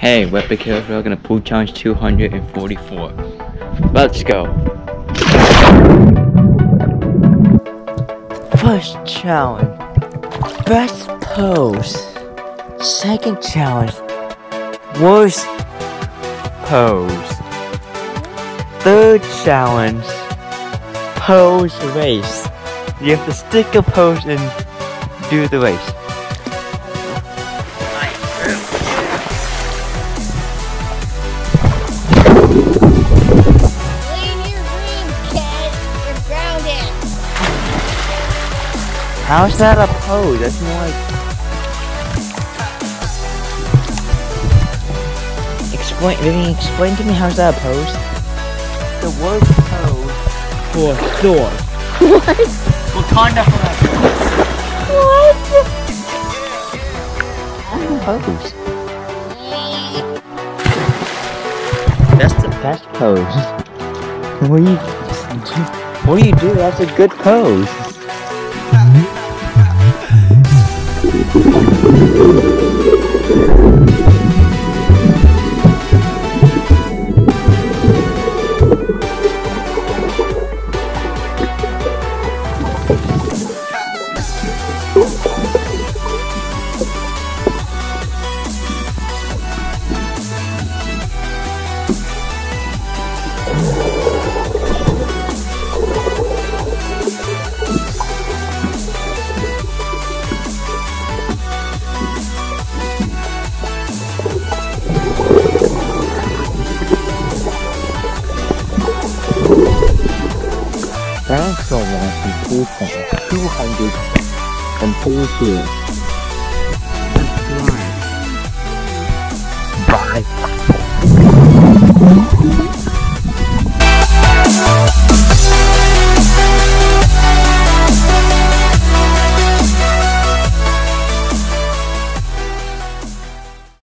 Hey, Webby Kills, we're gonna pool challenge 244. Let's go. First challenge, best pose. Second challenge, worst pose. Third challenge, pose race. You have to stick a pose and do the race. How's that a pose? That's more like... Explain to me, how's that a pose? The word pose for sword. What? Wakanda forever. What? Pose. That's the best pose. What do you do? That's a good pose. That's a long 242. Bye.